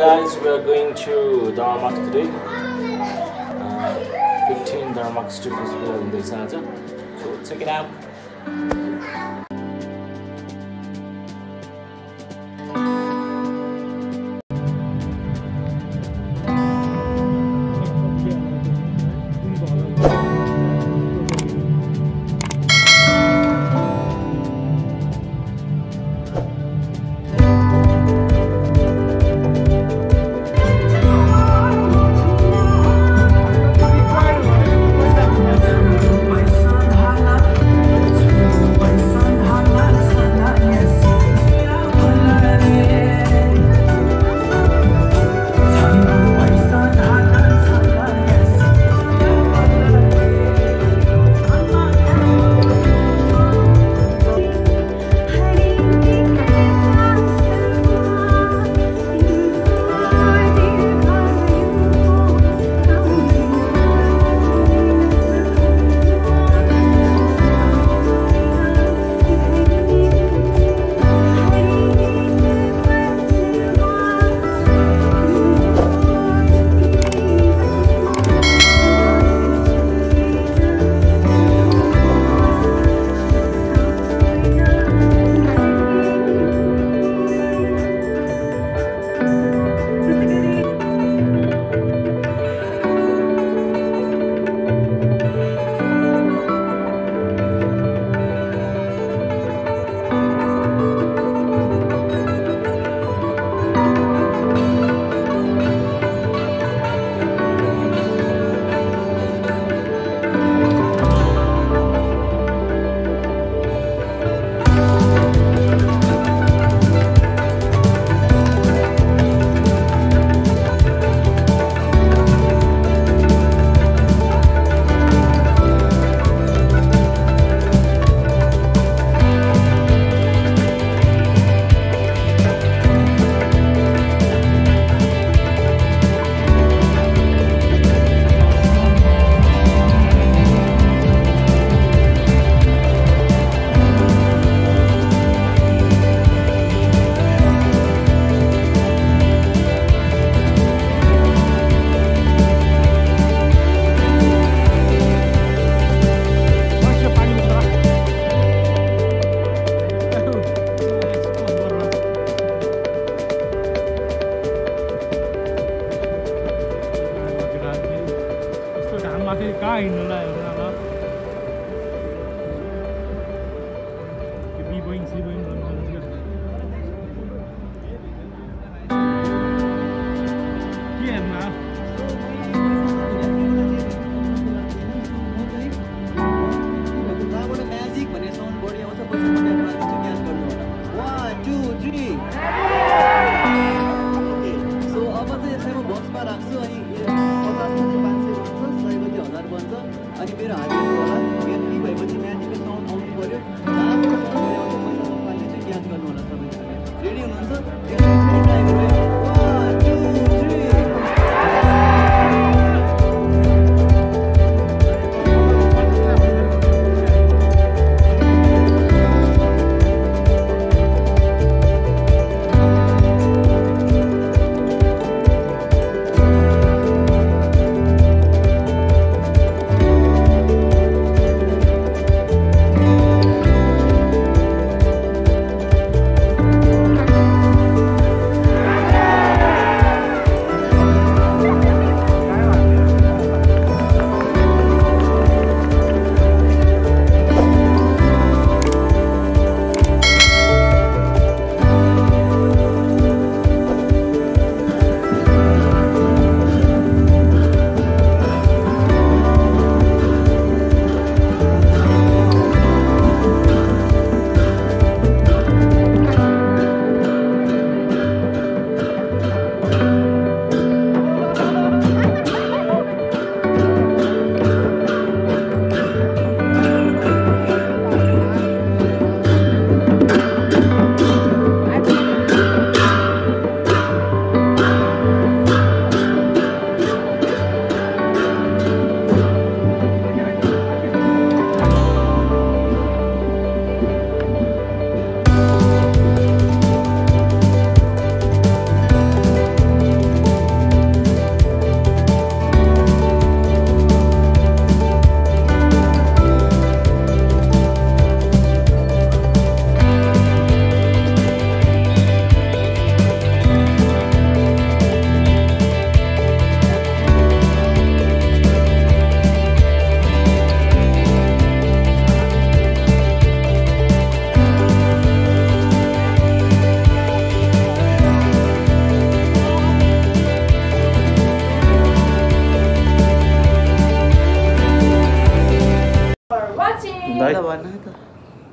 guys, we are going to Durbarmarg today. 15 Durbarmarg street is where in the center. So check it out.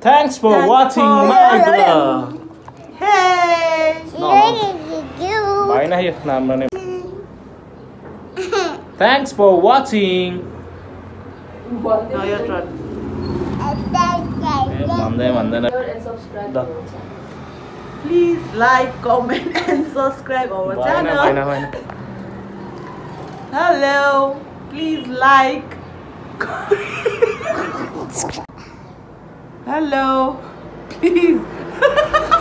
Thanks for watching my vlog. Hey! Thanks for watching. Now your turn. And subscribe to our channel. Please like, comment, and subscribe our channel. Hello. Please like. Hello. Please.